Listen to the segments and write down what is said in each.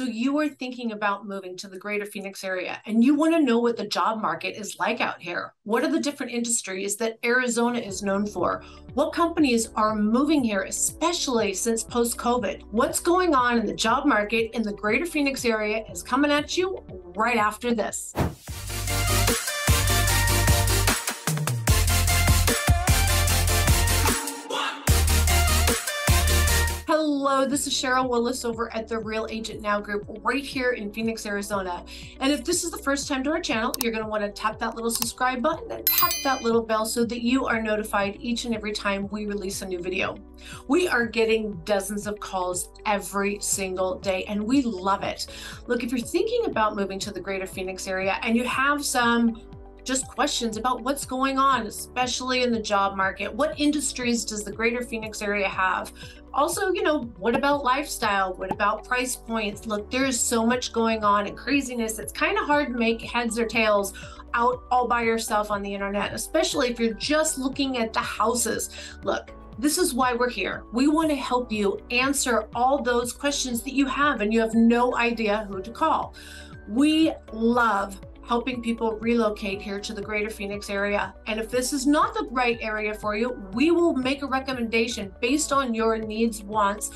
So you are thinking about moving to the greater Phoenix area, and you want to know what the job market is like out here. What are the different industries that Arizona is known for? What companies are moving here, especially since post-COVID? What's going on in the job market in the greater Phoenix area is coming at you right after this. Hello, this is Cheryl Willis over at the Real Agent Now Group right here in Phoenix, Arizona. And if this is the first time to our channel, you're going to want to tap that little subscribe button and tap that little bell so that you are notified each and every time we release a new video. We are getting dozens of calls every single day, and we love it. Look, if you're thinking about moving to the greater Phoenix area and you have some just questions about what's going on, especially in the job market. What industries does the greater Phoenix area have? Also, you know, what about lifestyle? What about price points? Look, there is so much going on and craziness. It's kind of hard to make heads or tails out all by yourself on the internet, especially if you're just looking at the houses. Look, this is why we're here. We want to help you answer all those questions that you have and you have no idea who to call. We love helping people relocate here to the greater Phoenix area. And if this is not the right area for you, we will make a recommendation based on your needs, wants,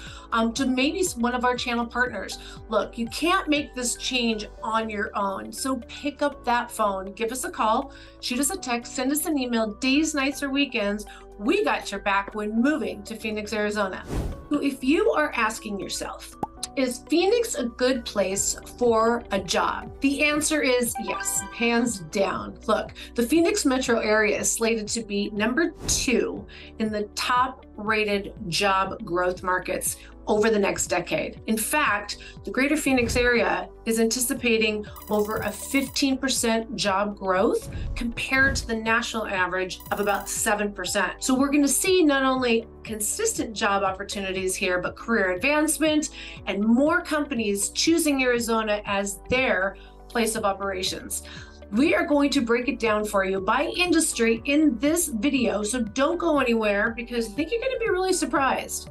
to maybe one of our channel partners. Look, you can't make this change on your own. So pick up that phone, give us a call, shoot us a text, send us an email, days, nights, or weekends. We got your back when moving to Phoenix, Arizona. So if you are asking yourself, is Phoenix a good place for a job? The answer is yes, hands down. Look, the Phoenix metro area is slated to be #2 in the top rated job growth markets over the next decade. In fact, the greater Phoenix area is anticipating over a 15% job growth compared to the national average of about 7%. So we're gonna see not only consistent job opportunities here, but career advancement and more companies choosing Arizona as their place of operations. We are going to break it down for you by industry in this video. So don't go anywhere because I think you're gonna be really surprised.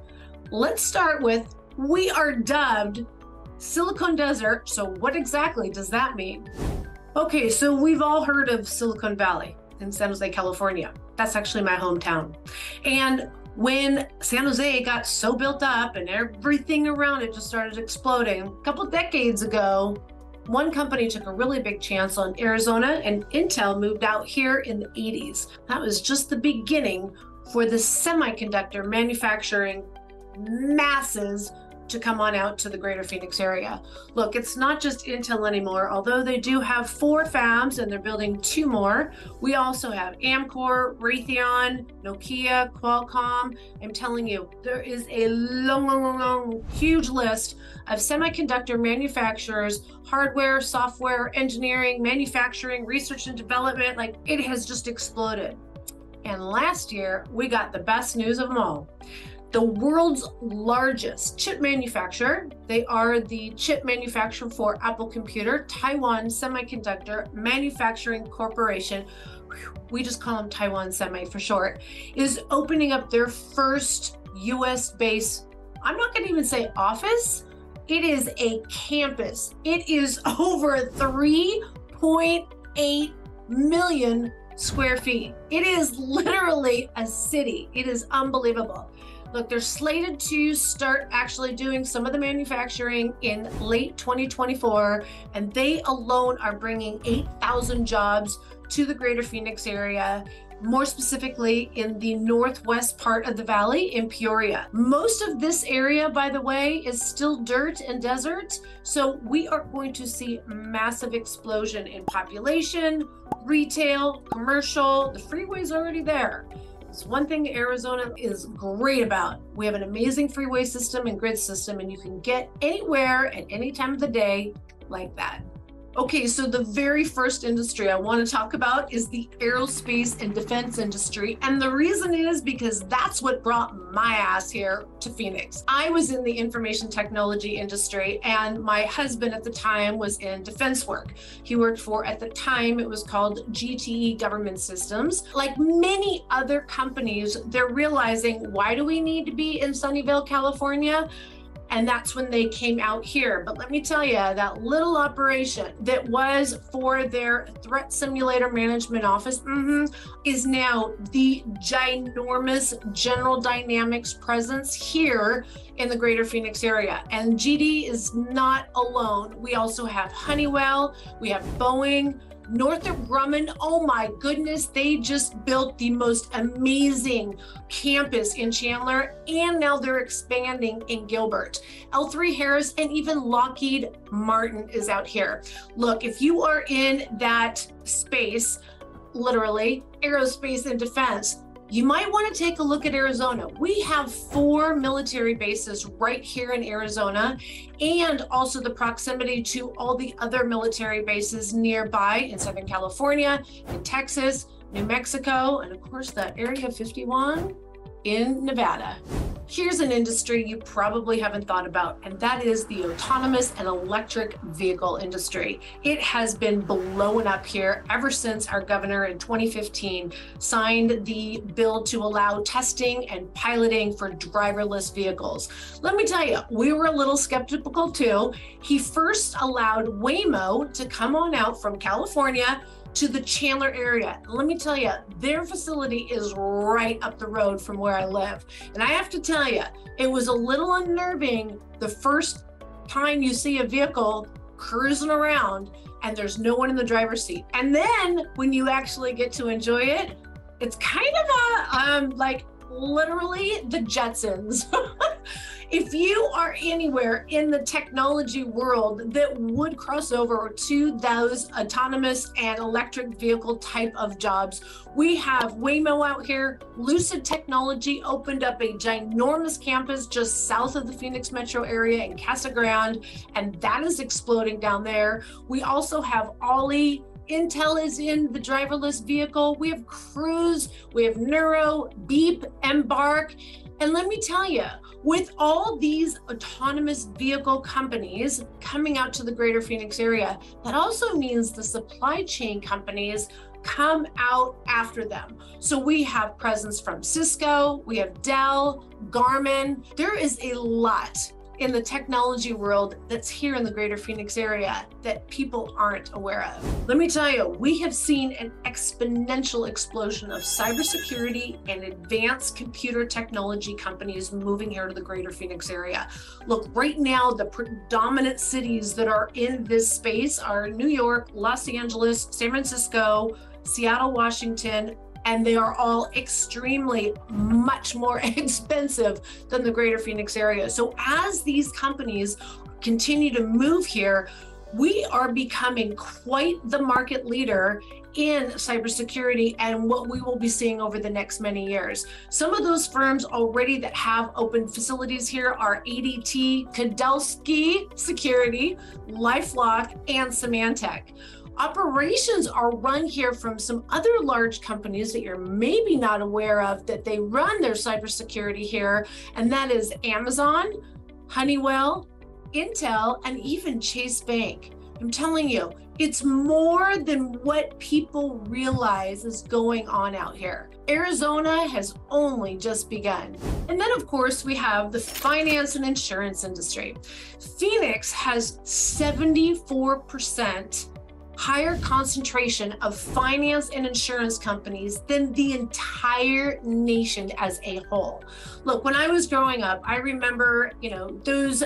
Let's start with, we are dubbed Silicon Desert. So what exactly does that mean? Okay, so we've all heard of Silicon Valley in San Jose, California. That's actually my hometown. And when San Jose got so built up and everything around it just started exploding, a couple decades ago, one company took a really big chance on Arizona and Intel moved out here in the 80s. That was just the beginning for the semiconductor manufacturing masses to come on out to the greater Phoenix area. Look, it's not just Intel anymore, although they do have 4 fabs and they're building 2 more. We also have Amkor, Raytheon, Nokia, Qualcomm. I'm telling you, there is a long, huge list of semiconductor manufacturers, hardware, software, engineering, manufacturing, research and development. Like, it has just exploded. And last year, we got the best news of them all. The world's largest chip manufacturer, they are the chip manufacturer for Apple Computer, Taiwan Semiconductor Manufacturing Corporation, we just call them Taiwan Semi for short, is opening up their first US-based, I'm not gonna even say office, it is a campus. It is over 3.8 million square feet. It is literally a city. It is unbelievable. Look, they're slated to start actually doing some of the manufacturing in late 2024, and they alone are bringing 8,000 jobs to the greater Phoenix area, more specifically in the northwest part of the valley in Peoria. Most of this area, by the way, is still dirt and desert, so we are going to see massive explosion in population, retail, commercial. The freeway's already there. It's one thing Arizona is great about. We have an amazing freeway system and grid system, and you can get anywhere at any time of the day like that. Okay, so the very first industry I want to talk about is the aerospace and defense industry. And the reason is because that's what brought my ass here to Phoenix. I was in the information technology industry, and my husband at the time was in defense work. He worked for, at the time, it was called GTE Government Systems. Like many other companies, they're realizing, why do we need to be in Sunnyvale, California? And that's when they came out here. But let me tell you, that little operation that was for their threat simulator management office is now the ginormous General Dynamics presence here in the greater Phoenix area. And GD is not alone. We also have Honeywell, we have Boeing, Northrop Grumman. Oh my goodness, they just built the most amazing campus in Chandler, and now they're expanding in Gilbert. L3 Harris and even Lockheed Martin is out here. Look, if you are in that space, literally aerospace and defense, you might want to take a look at Arizona. We have 4 military bases right here in Arizona, and also the proximity to all the other military bases nearby in Southern California, in Texas, New Mexico, and of course the Area 51 in Nevada. Here's an industry you probably haven't thought about, and that is the autonomous and electric vehicle industry. It has been blowing up here ever since our governor in 2015 signed the bill to allow testing and piloting for driverless vehicles. Let me tell you, we were a little skeptical too. He first allowed Waymo to come on out from California to the Chandler area. Let me tell you, their facility is right up the road from where I live. And I have to tell you, it was a little unnerving the first time you see a vehicle cruising around and there's no one in the driver's seat. And then when you actually get to enjoy it, it's kind of a, like literally the Jetsons. If you are anywhere in the technology world that would cross over to those autonomous and electric vehicle type of jobs, we have Waymo out here. Lucid Technology opened up a ginormous campus just south of the Phoenix metro area in Casa Grande, and that is exploding down there. We also have Ollie. Intel is in the driverless vehicle. We have Cruise, we have Neuro, Beep, Embark. And let me tell you, with all these autonomous vehicle companies coming out to the greater Phoenix area, that also means the supply chain companies come out after them. So we have presence from Cisco, we have Dell, Garmin. There is a lot in the technology world that's here in the greater Phoenix area that people aren't aware of. Let me tell you, we have seen an exponential explosion of cybersecurity and advanced computer technology companies moving here to the greater Phoenix area. Look, right now, the predominant cities that are in this space are New York, Los Angeles, San Francisco, Seattle, Washington, and they are all extremely much more expensive than the greater Phoenix area. So as these companies continue to move here, we are becoming quite the market leader in cybersecurity and what we will be seeing over the next many years. Some of those firms already that have open facilities here are ADT, Kodelsky Security, LifeLock, and Symantec. Operations are run here from some other large companies that you're maybe not aware of that they run their cybersecurity here, and that is Amazon, Honeywell, Intel, and even Chase Bank. I'm telling you, it's more than what people realize is going on out here. Arizona has only just begun. And then of course we have the finance and insurance industry. Phoenix has 74% higher concentration of finance and insurance companies than the entire nation as a whole. Look, when I was growing up, I remember, those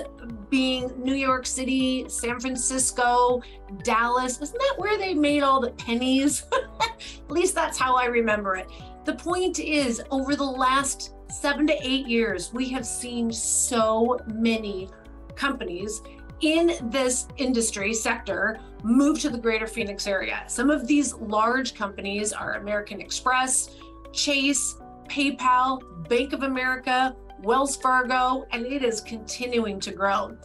being New York City, San Francisco, Dallas. Isn't that where they made all the pennies? At least that's how I remember it. The point is, over the last 7 to 8 years, we have seen so many companies in this industry sector move to the greater Phoenix area. Some of these large companies are American Express, Chase, PayPal, Bank of America, Wells Fargo, and it is continuing to grow.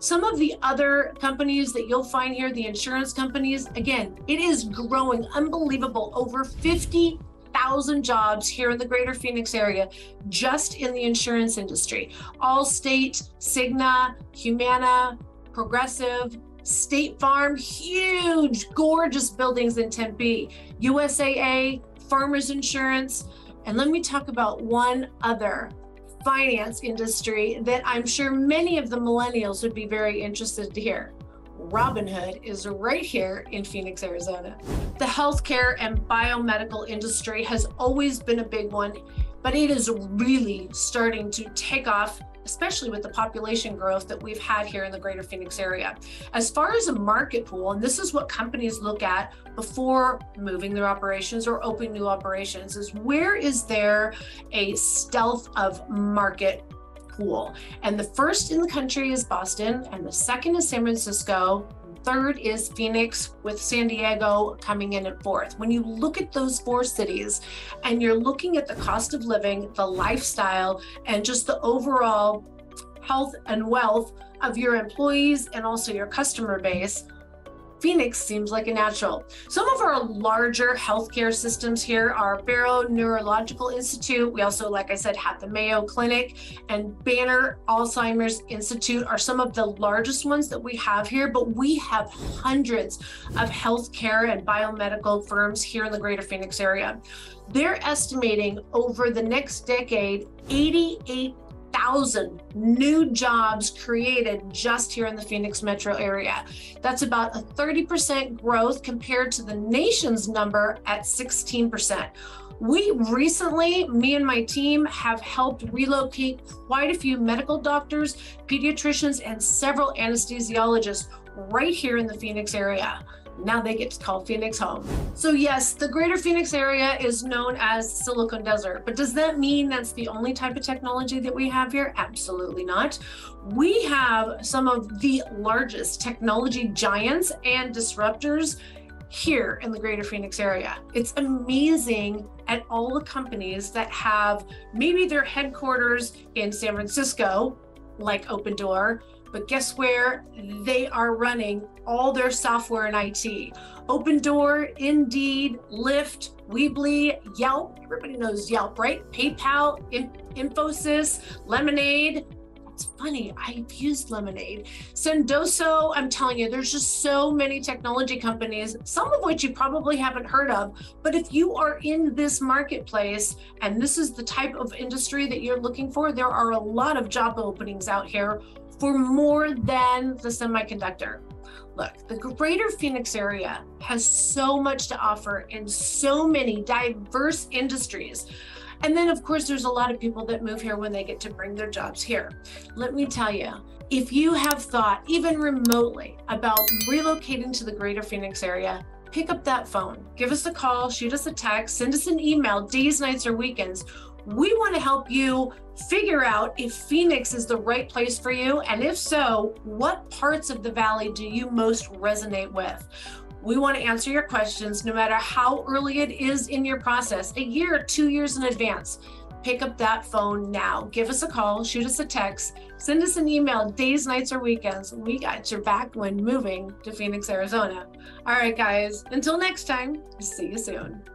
Some of the other companies that you'll find here, the insurance companies, again, it is growing unbelievable, over 50,000 jobs here in the greater Phoenix area, just in the insurance industry. Allstate, Cigna, Humana, Progressive, State Farm, huge, gorgeous buildings in Tempe, USAA, Farmers Insurance. And let me talk about one other finance industry that I'm sure many of the millennials would be very interested to hear. Robinhood is right here in Phoenix, Arizona. The healthcare and biomedical industry has always been a big one, but it is really starting to take off, especially with the population growth that we've had here in the greater Phoenix area. As far as a market pool, and this is what companies look at before moving their operations or opening new operations, is where is there a stealth of market pool? And the first in the country is Boston, and the second is San Francisco, third is Phoenix, with San Diego coming in at fourth. When you look at those four cities and you're looking at the cost of living, the lifestyle, and just the overall health and wealth of your employees and also your customer base, Phoenix seems like a natural. Some of our larger healthcare systems here are Barrow Neurological Institute. We also, like I said, have the Mayo Clinic and Banner Alzheimer's Institute are some of the largest ones that we have here, but we have hundreds of healthcare and biomedical firms here in the greater Phoenix area. They're estimating over the next decade, 88,000 new jobs created just here in the Phoenix metro area. That's about a 30% growth compared to the nation's number at 16%. We recently, me and my team, have helped relocate quite a few medical doctors, pediatricians, and several anesthesiologists right here in the Phoenix area. Now they get to call Phoenix home. So yes, the greater Phoenix area is known as Silicon Desert, but does that mean that's the only type of technology that we have here? Absolutely not. We have some of the largest technology giants and disruptors here in the greater Phoenix area. It's amazing at all the companies that have maybe their headquarters in San Francisco, like Opendoor, but guess where? They are running all their software and IT. Opendoor, Indeed, Lyft, Weebly, Yelp, everybody knows Yelp, right? PayPal, Infosys, Lemonade. It's funny, I've used Lemonade. Sendoso, I'm telling you, there's just so many technology companies, some of which you probably haven't heard of, but if you are in this marketplace and this is the type of industry that you're looking for, there are a lot of job openings out here for more than the semiconductor. Look, the greater Phoenix area has so much to offer in so many diverse industries. And then of course, there's a lot of people that move here when they get to bring their jobs here. Let me tell you, if you have thought even remotely about relocating to the greater Phoenix area, pick up that phone, give us a call, shoot us a text, send us an email, days, nights, or weekends. We want to help you figure out if Phoenix is the right place for you, and if so, what parts of the valley do you most resonate with? We want to answer your questions no matter how early it is in your process, a year, 2 years in advance. Pick up that phone now. Give us a call, shoot us a text, send us an email, days, nights, or weekends. We got your back when moving to Phoenix, Arizona. All right, guys, until next time, see you soon.